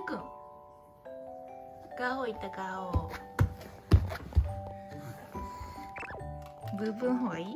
るくんガオいたガオブーブーの方がいい？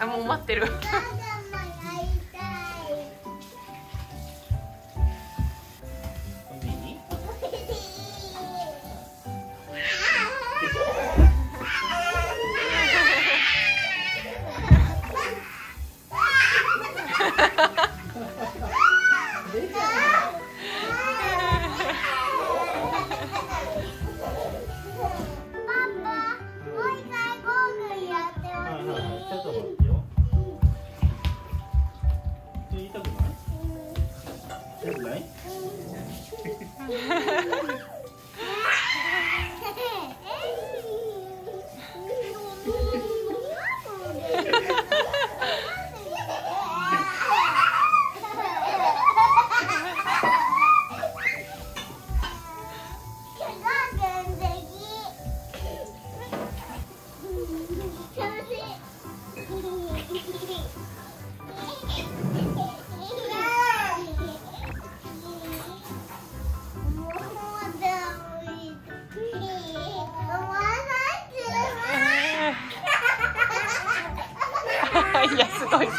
あ、もう待ってる。かわいそう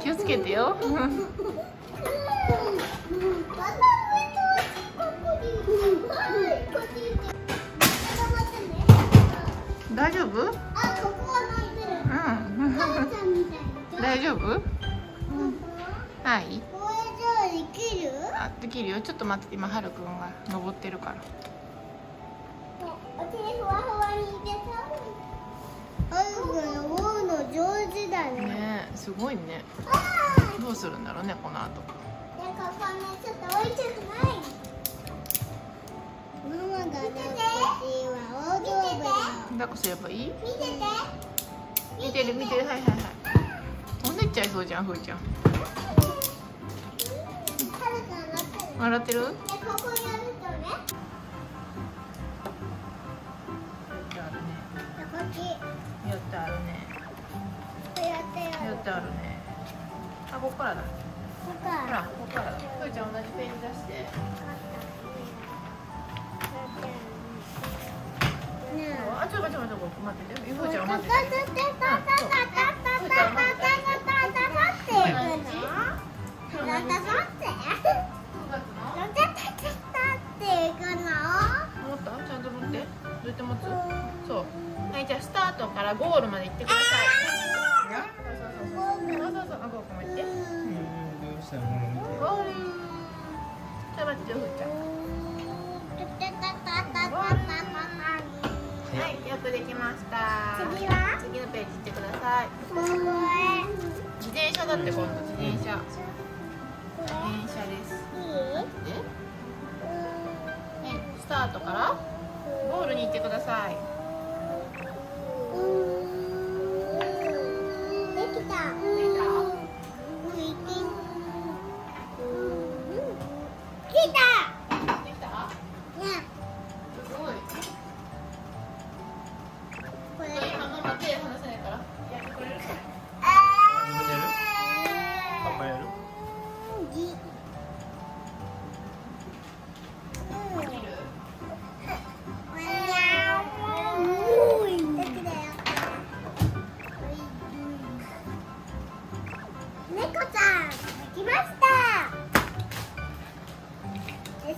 気をつけてよ。大丈夫？あ、ここは泣いてる。うん。赤ちゃんみたいな。大丈夫？うん。はい。これじゃあできる？あ、できるよ。ちょっと待って、今ハルくんが登ってるから。お手ふわふわに入れた。ハルくん登るの上手だね。ね、すごいね。どうするんだろうね、この後。なんかこんなちょっと置いちゃくない。ママがね。抱っこすればいい？見てる見てる、はいはいはい。飛んでっちゃいそうじゃん、ふーちゃん。笑ってる？ここやるとね。やってあるね。やってあるね。やってあるね。あ、ここからだ。ほら、ここからだ。ふーちゃん同じペン出して。あ、ちょっと待って待って待って、ゆうこちゃん待って。持った？ちゃんと持って。どうやって持つ？そう。はい、じゃあスタートからゴールまで行ってください。そうそうそう。あ、ゴールまで行って。ゴール。じゃあ待って、ゆうこちゃん。はい、よくできました。次は？次のページ行ってください。自転車だって、今度自転車。自転車です。はい、スタートからゴールに行ってください。できた。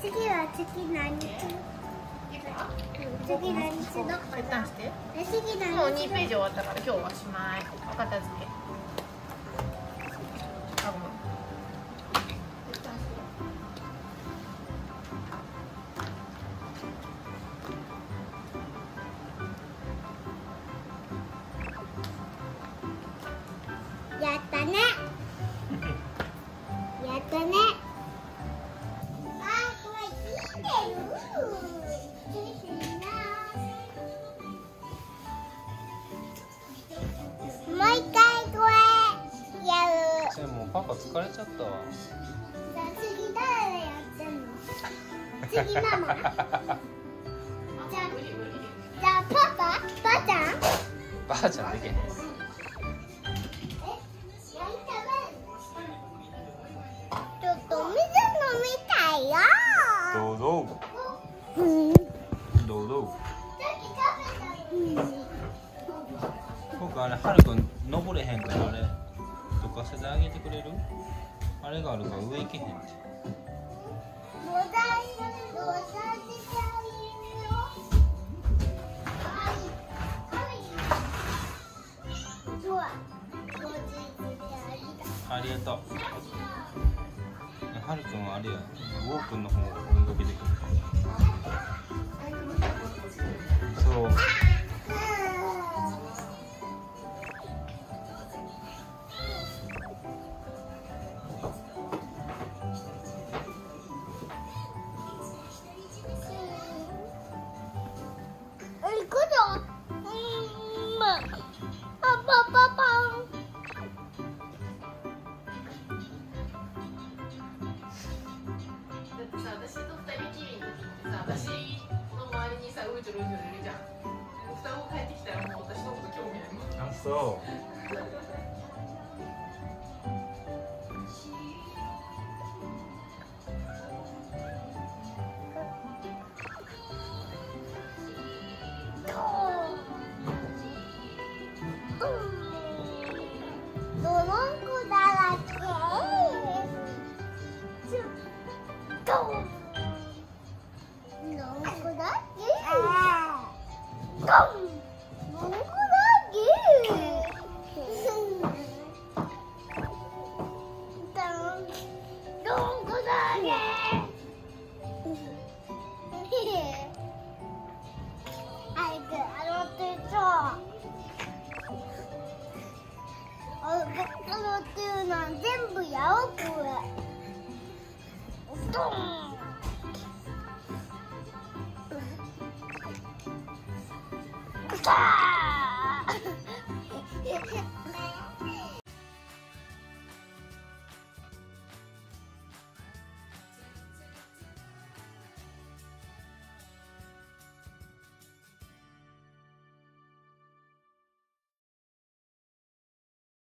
次は次何する？次何する？一旦して。もう2ページ終わったから今日はしまい。お片付け。あ、ごめん。一旦して。やったね。やったね。パパ疲れちゃったわ。次誰がやってんの？次ママ。じゃあパパ？ばあちゃん？ばあちゃんできない。ちょっと水飲みたいよ。どうぞ。どうぞ。僕あれハルくん登れへんからあれ。どかせてあげてくれる？あれがあるから上行けへんって。ありがとう。はるくんはあれや、ウォーくんの方が追いかけてくる。そう。 들어오신 유리장 싸우고帰ってきたらもう私のこと興味あります。あ、そう